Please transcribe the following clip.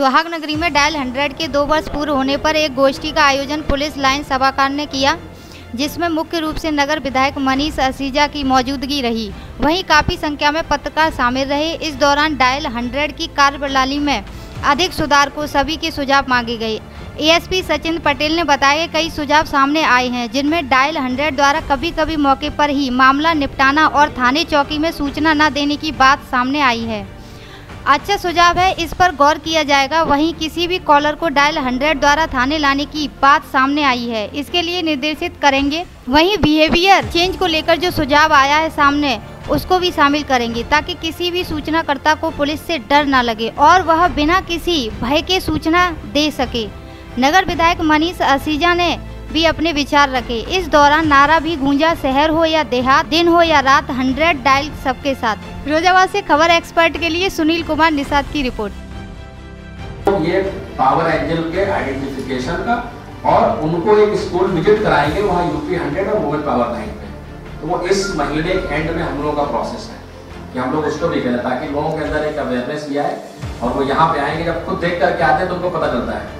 सुहागनगरी में डायल 100 के 2 वर्ष पूर्ण होने पर एक गोष्ठी का आयोजन पुलिस लाइन सभागार ने किया, जिसमें मुख्य रूप से नगर विधायक मनीष असीजा की मौजूदगी रही। वहीं काफ़ी संख्या में पत्रकार शामिल रहे। इस दौरान डायल 100 की कार्यप्रणाली में अधिक सुधार को सभी के सुझाव मांगे गए। एएसपी सचिन पटेल ने बताया कि कई सुझाव सामने आए हैं, जिनमें डायल 100 द्वारा कभी कभी मौके पर ही मामला निपटाना और थाने चौकी में सूचना न देने की बात सामने आई है। अच्छा सुझाव है, इस पर गौर किया जाएगा। वहीं किसी भी कॉलर को डायल 100 द्वारा थाने लाने की बात सामने आई है, इसके लिए निर्देशित करेंगे। वहीं बिहेवियर चेंज को लेकर जो सुझाव आया है सामने, उसको भी शामिल करेंगे, ताकि किसी भी सूचनाकर्ता को पुलिस से डर ना लगे और वह बिना किसी भय के सूचना दे सके। नगर विधायक मनीष असीजा ने भी अपने विचार रखे। इस दौरान नारा भी गूंजा, शहर हो या देहात, दिन हो या रात, 100 डायल सबके साथ। फिरोजाबाद से खबर एक्सपर्ट के लिए सुनील कुमार निशाद की रिपोर्ट। ये पावर एंजल के आइडेंटिफिकेशन का, और उनको एक स्कूल विजिट कराएंगे, वहाँ यूपी 100 और मोबाइल पावर 9 पे। तो वो इस महीने एंड में हम लोग का प्रोसेस है कि हम लोग उसको भी करें, ताकि लोगों के अंदर एक अवेयरनेस भी आए और वो यहाँ पे आएंगे। जब खुद देख करके आते हैं तो उनको पता चलता है।